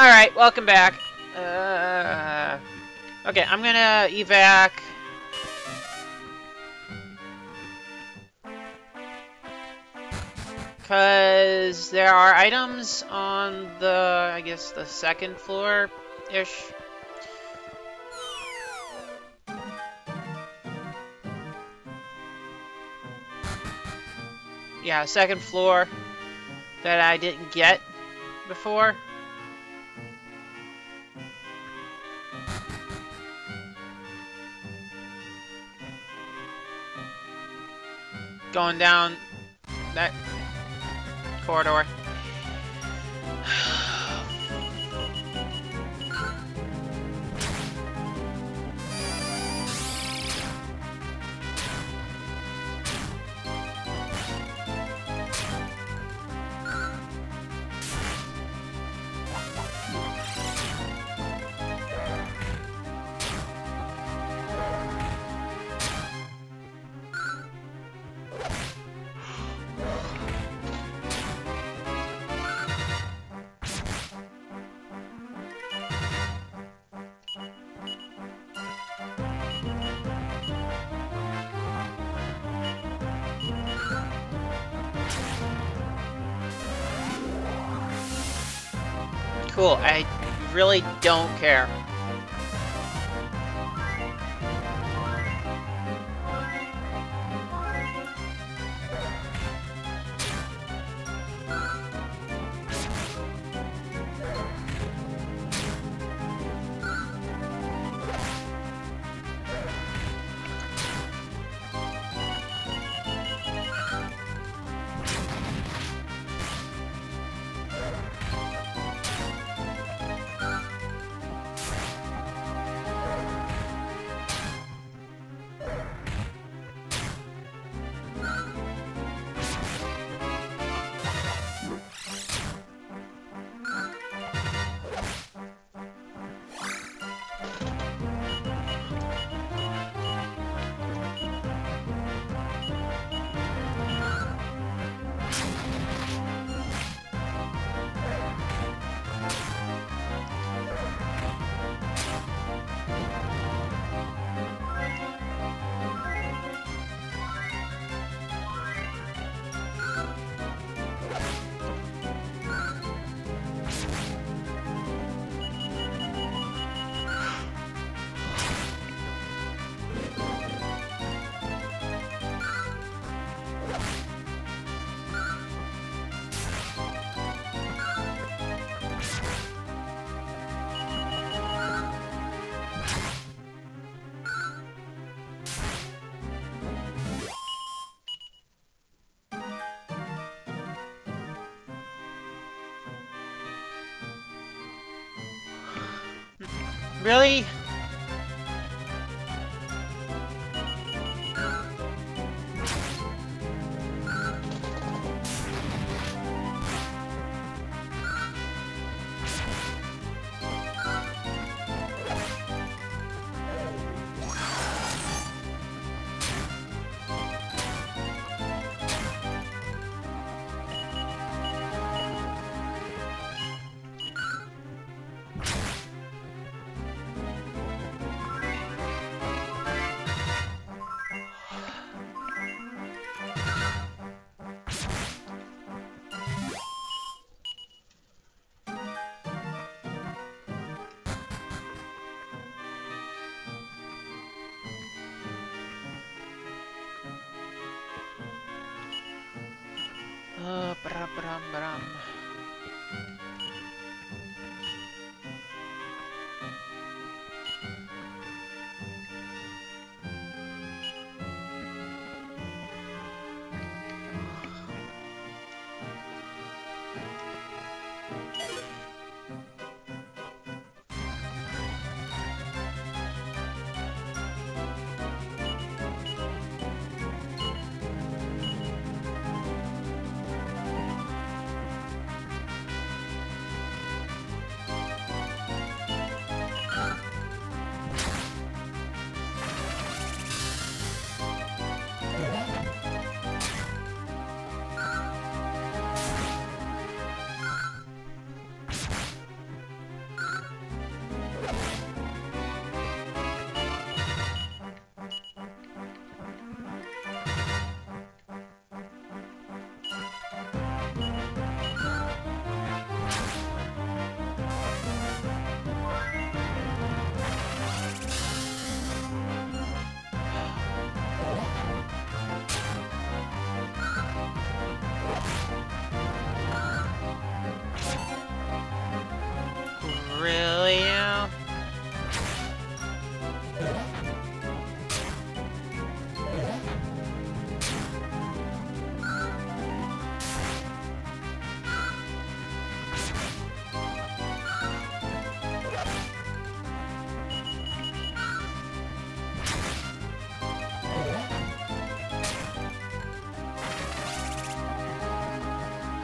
Alright, welcome back. Okay, I'm gonna evac. Because there are items on the, I guess, the second floor-ish. Yeah, second floor that I didn't get before. Going down that corridor. Cool, I really don't care. Really?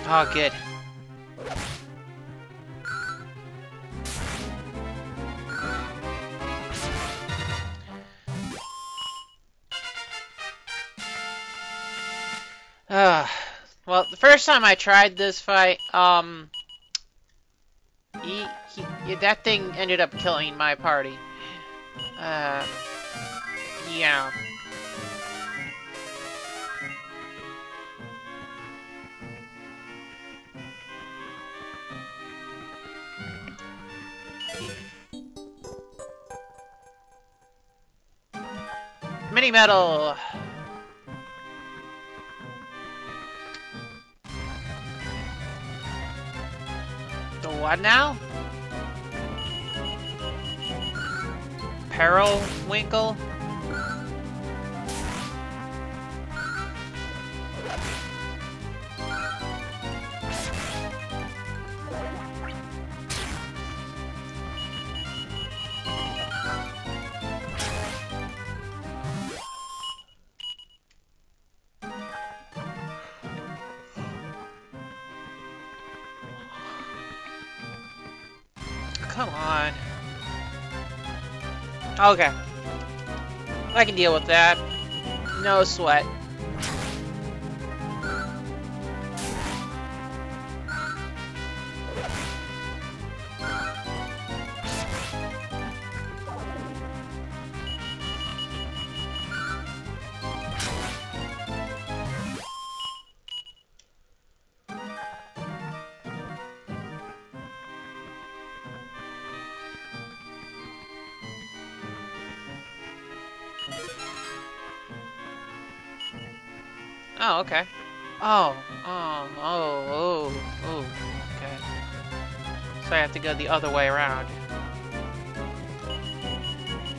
Oh, good. Well, the first time I tried this fight, that thing ended up killing my party. Yeah. Mini-medal! The what now? Periwinkle? Come on. Okay. I can deal with that. No sweat. Oh, okay. Okay. So I have to go the other way around.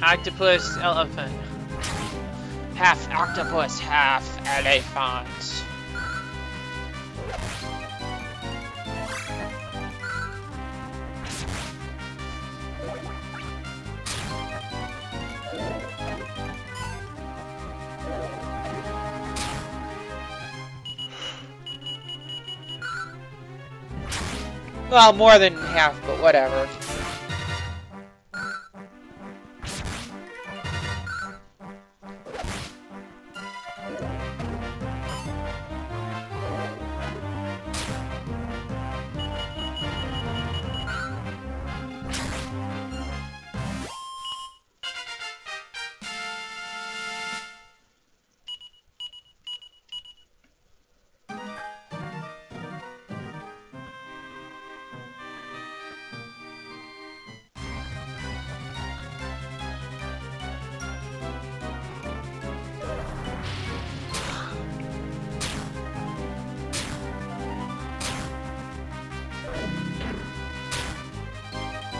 Octopus, elephant. Half octopus, half elephant. Well, more than half, but whatever.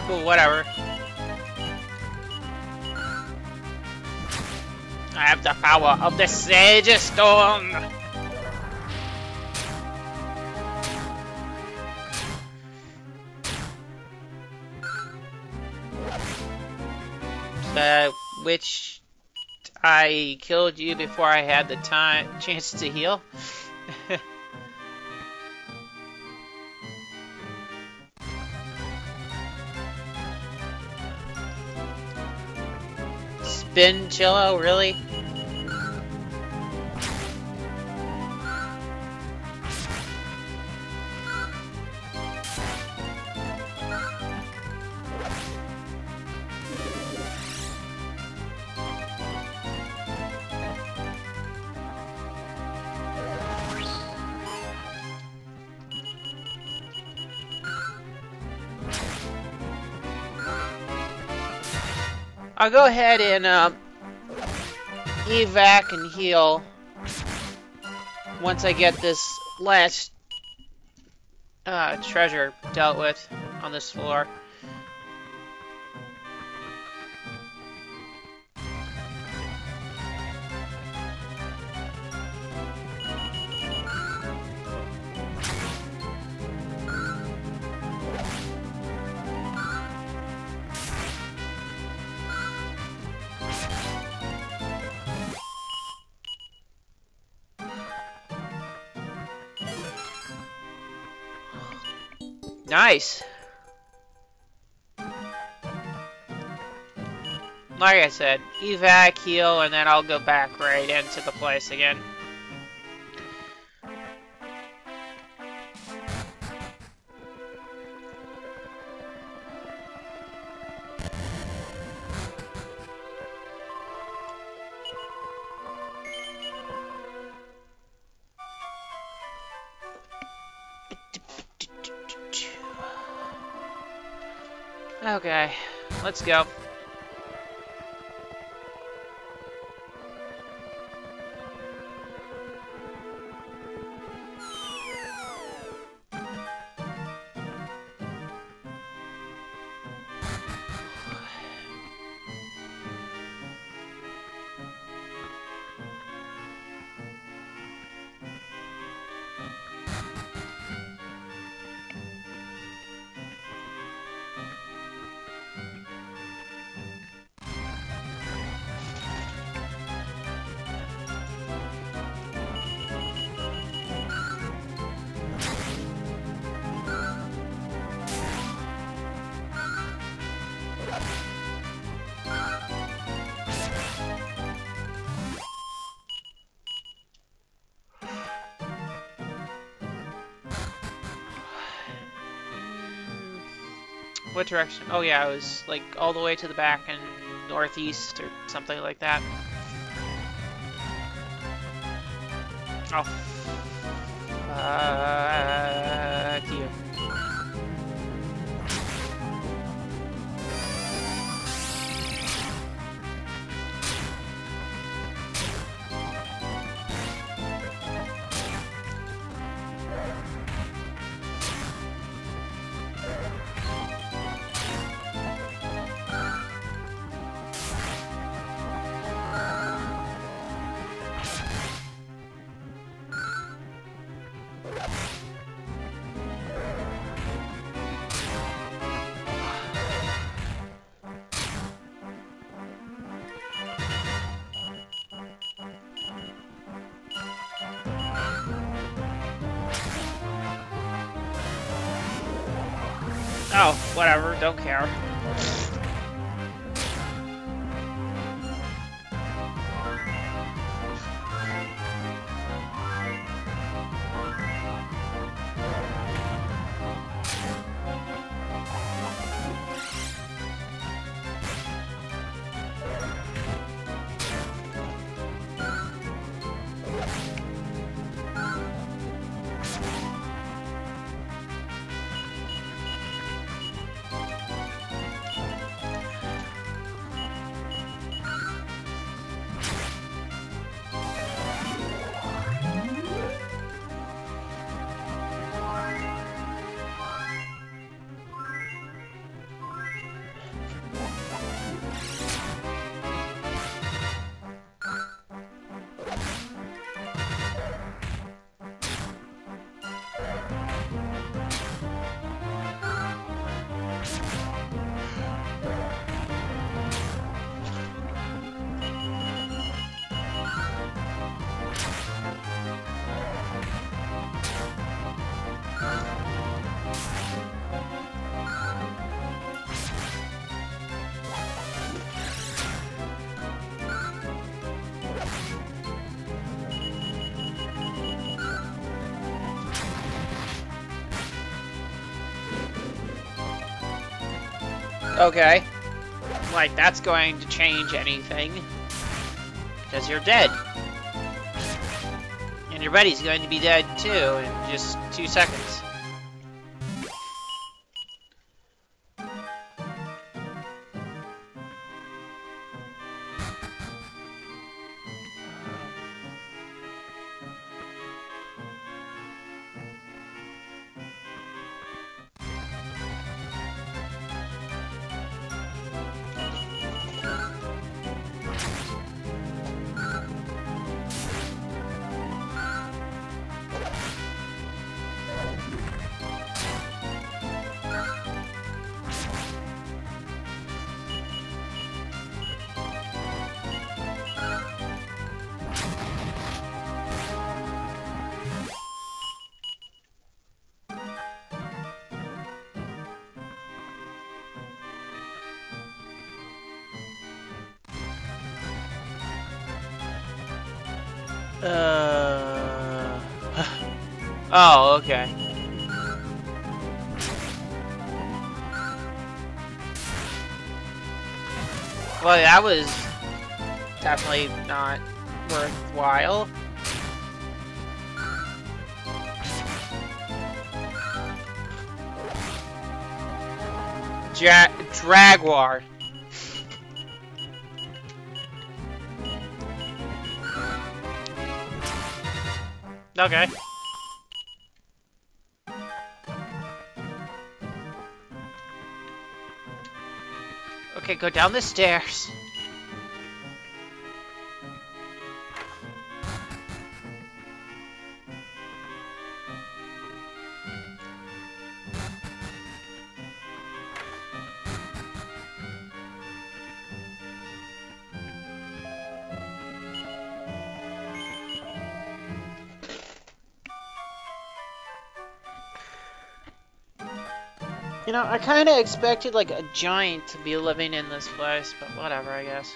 Cool, whatever. I have the power of the Sage Storm! Which... I killed you before I had the time chance to heal? Spin Chillo, really? I'll go ahead and evac and heal once I get this last treasure dealt with on this floor. Nice. Like I said, evac, heal, and then I'll go back right into the place again. Okay, let's go. What direction? Oh yeah, I was like all the way to the back and northeast or something like that. Oh, fuck you. Oh, whatever, don't care. Okay, like that's going to change anything, because you're dead, and your buddy's going to be dead too in just 2 seconds. Oh, okay. Well, that was definitely not worthwhile. Jack Dragwar. Okay. Okay, go down the stairs. You know, I kind of expected, like, a giant to be living in this place, but whatever, I guess.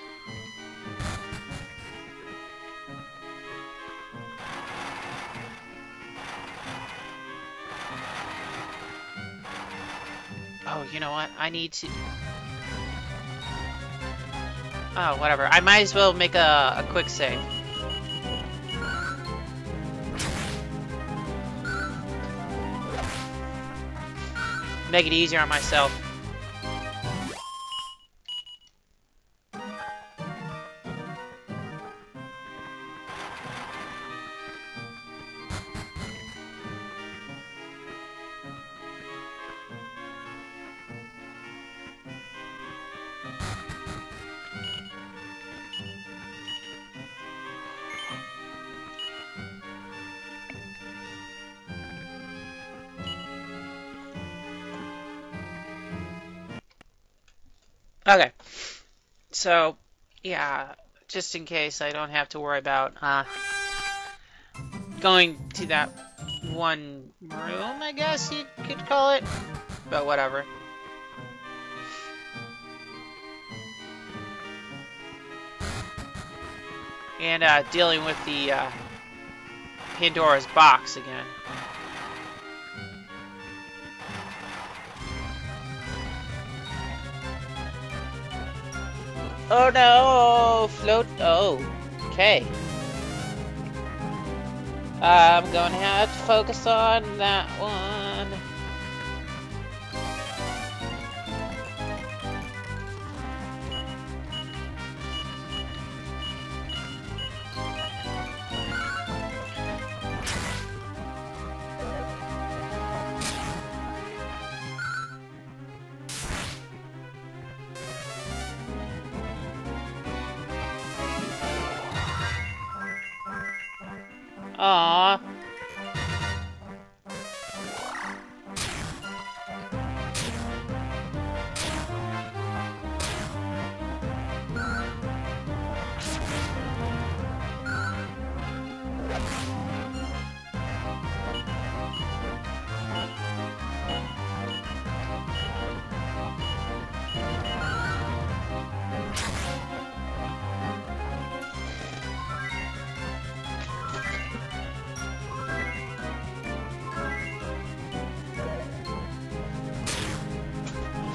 Oh, you know what? I need to... Oh, whatever. I might as well make a quick save. Make it easier on myself. Okay, so, yeah, just in case I don't have to worry about going to that one room, I guess you could call it, but whatever. And dealing with the Pandora's box again. Oh no! Float. Oh, okay. I'm gonna have to focus on that one. Aww.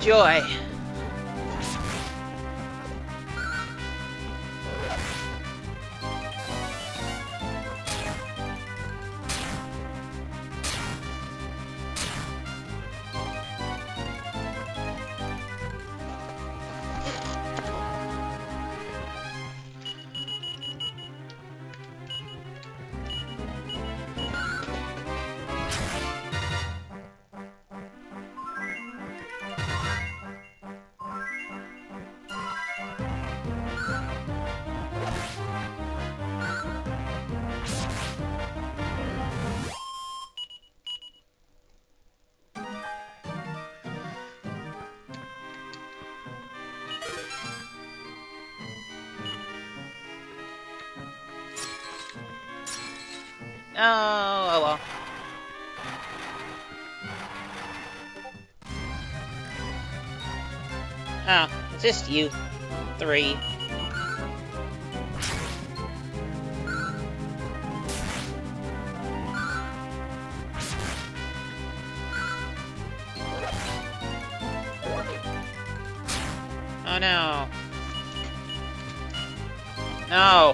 Joy. Oh, well. Oh, it's just you three. Oh no. No.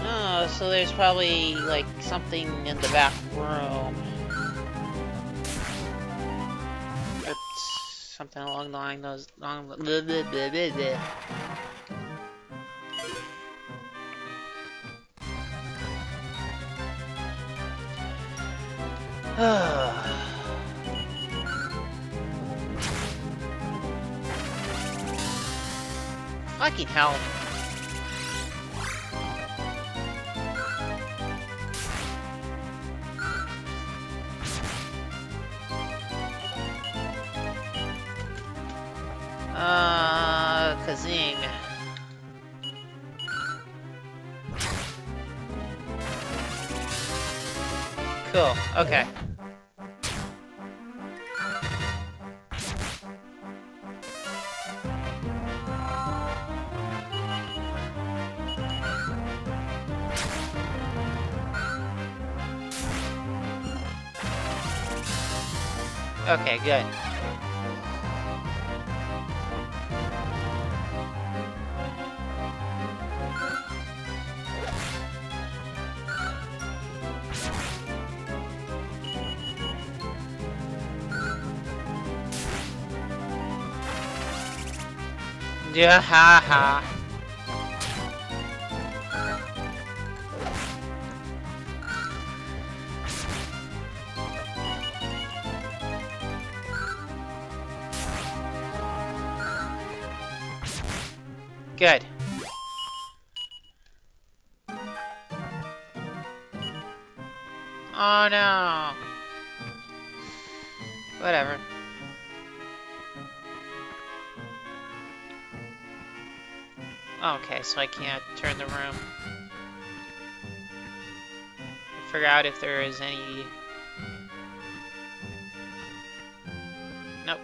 Oh, so there's probably like something in the back room. Something along the line those long. Fucking hell. Kazing. Cool, okay. Okay, good. Yeah, ha ha. Good. Oh no. Whatever. Okay, so I can't turn the room. Figure out if there is any... Nope.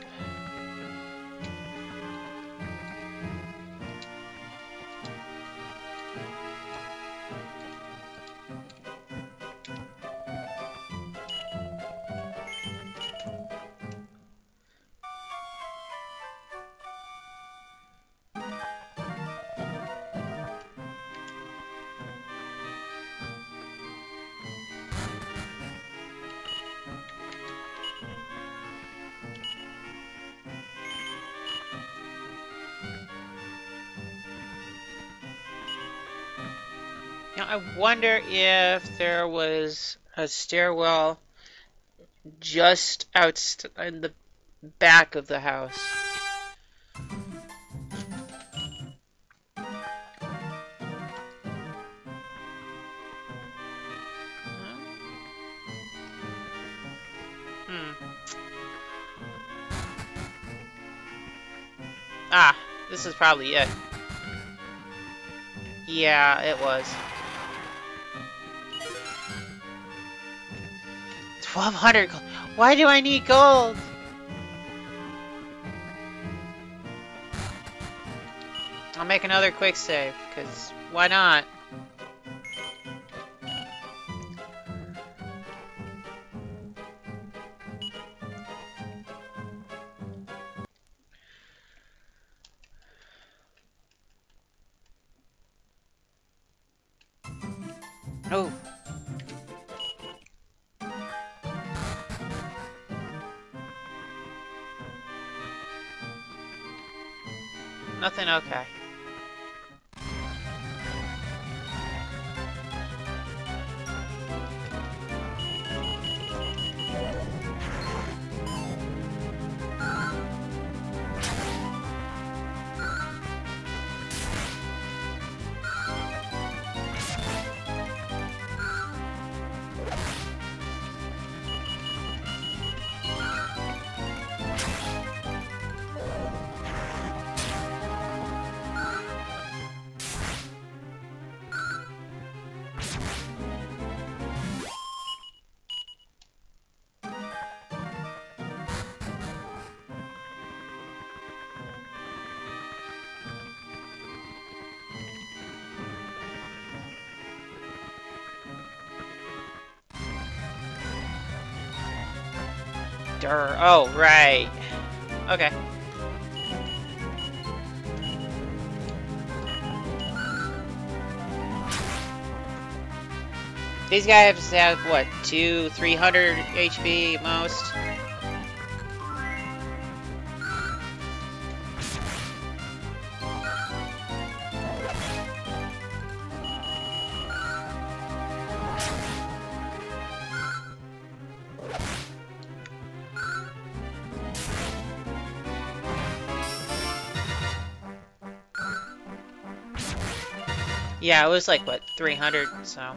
Now, I wonder if there was a stairwell just out in the back of the house. Ah, this is probably it. Yeah, it was. 1,200 gold. Why do I need gold? I'll make another quick save, because why not? Oh. Nothing, okay. Durr. Oh, right. Okay. These guys have, what, 200-300 HP at most? Yeah, it was like, what, 300, so...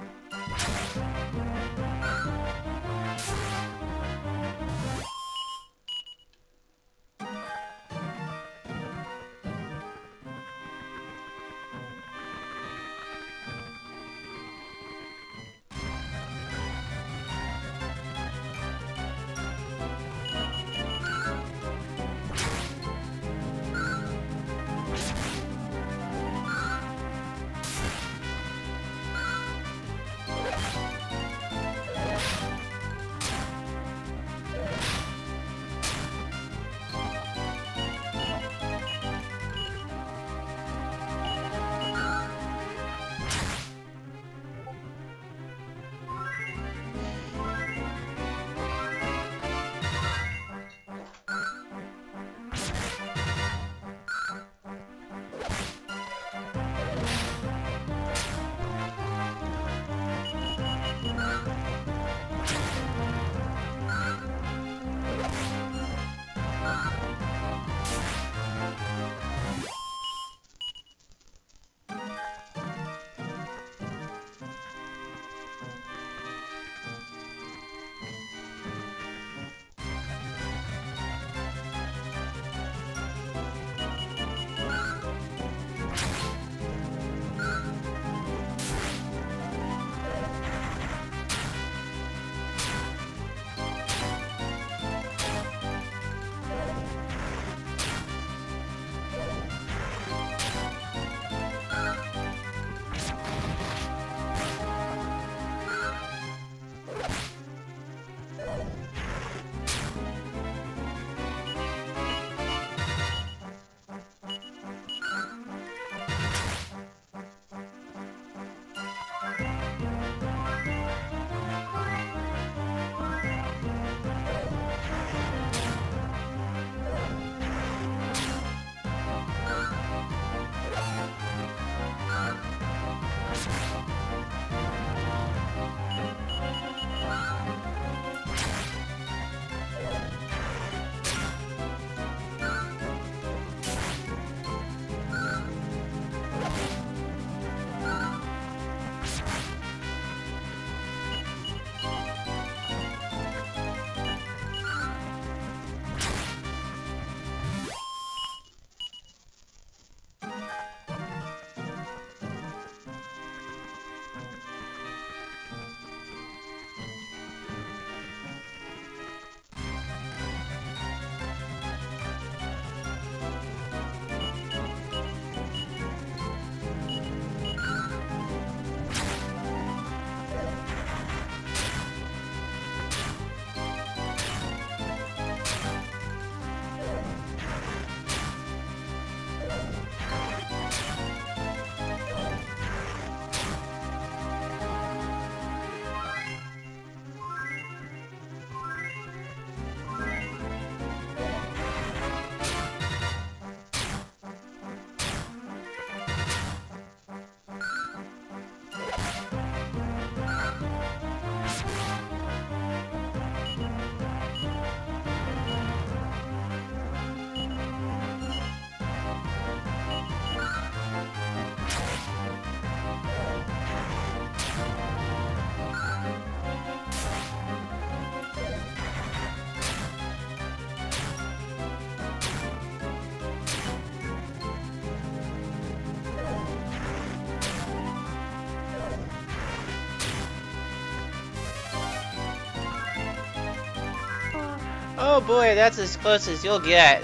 Oh boy, that's as close as you'll get.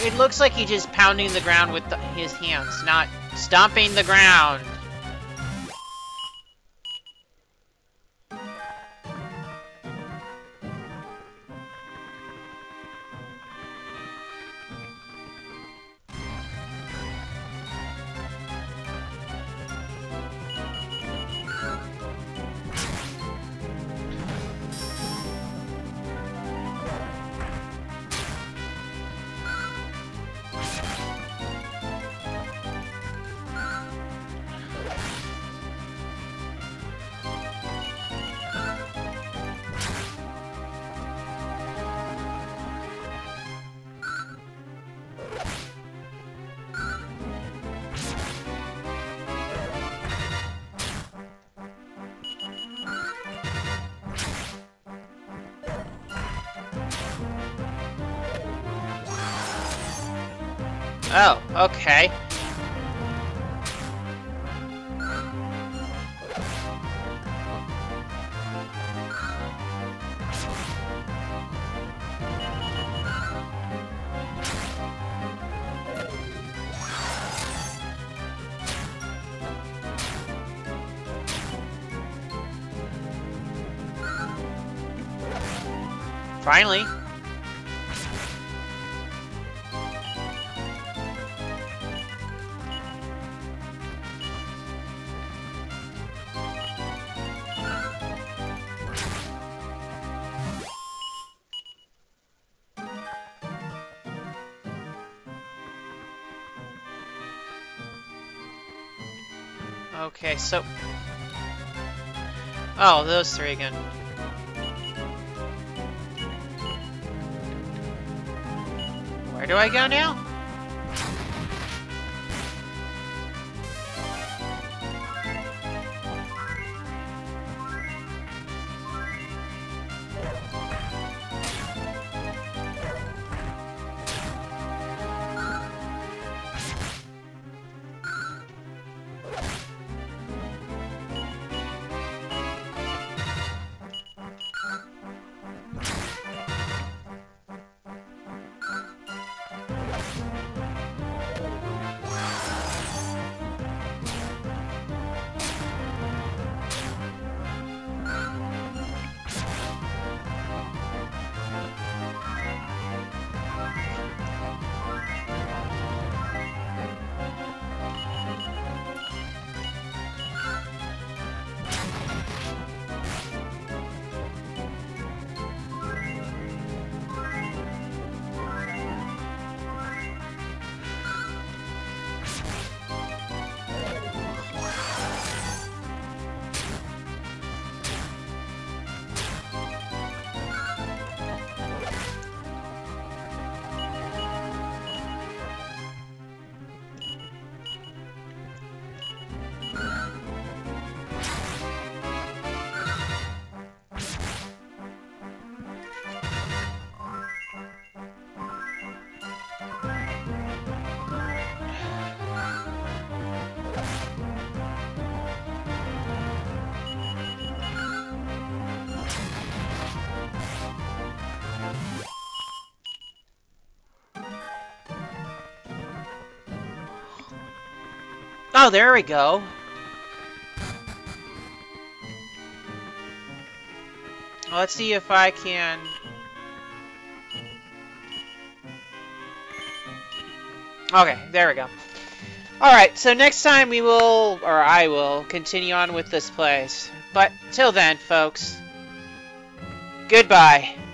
It looks like he's just pounding the ground with his hands, not stomping the ground. Oh, okay. Finally. Okay, so... oh, those three again. Where do I go now? Oh, there we go. Let's see if I can... okay, there we go. Alright, so next time we will, or I will, continue on with this place. But till then, folks, goodbye.